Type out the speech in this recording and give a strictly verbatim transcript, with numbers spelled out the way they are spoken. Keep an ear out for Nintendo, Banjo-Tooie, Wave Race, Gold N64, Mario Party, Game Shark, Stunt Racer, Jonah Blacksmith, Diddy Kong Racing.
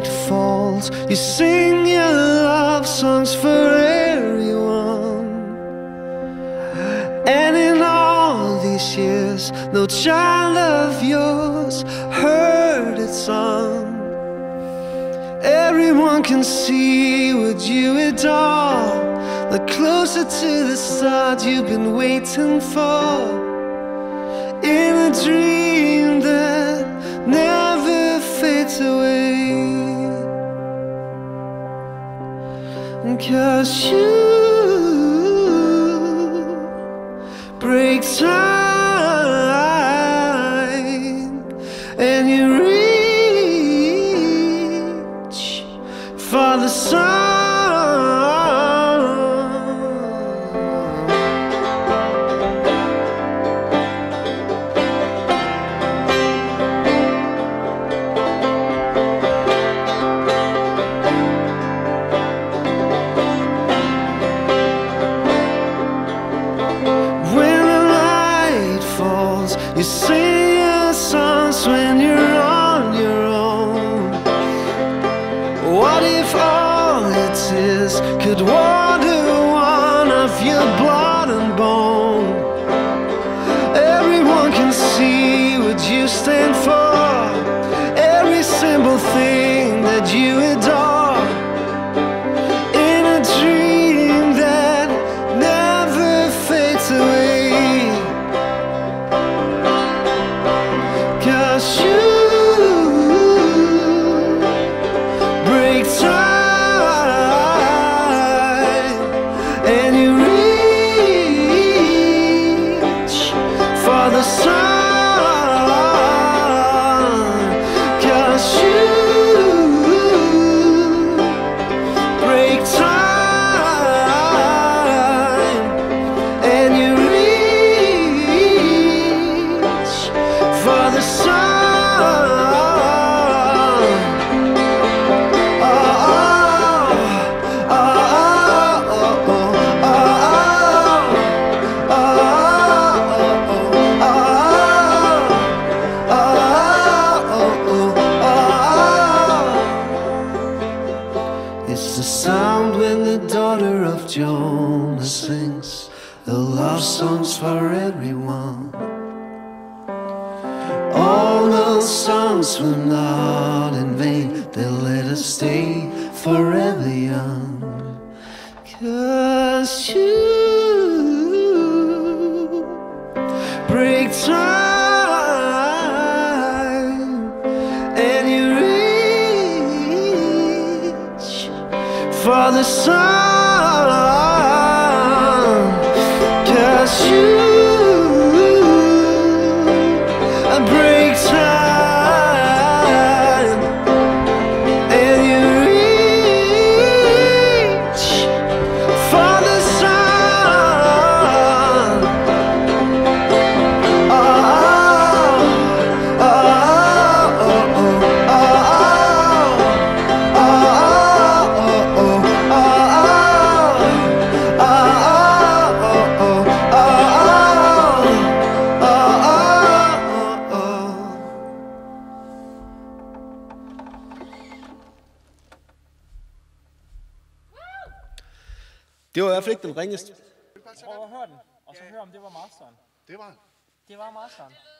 night falls, you sing your love songs for everyone. And in all these years, no child of yours heard its song. Everyone can see what you adore. The closer to the stars you've been waiting for. In a dream that never fades away. Cause you break time and you reach for the sun. You sing your songs when you're on your own. What if all it is could water one of your blood and bone? Everyone can see what you stand for. Every simple thing that you adore. It's the sound when the daughter of Jonah sings the love songs for everyone. All those songs were not in vain, they let us stay forever young. Cause you break time. For the sun, cause you break time and you reach for the sun. Oh, oh, oh, oh, oh, oh, oh, oh. Det var i hvert fald ikke den ringeste. Prøv at høre den, og så hør om det var masteren. Det var. Det var masteren.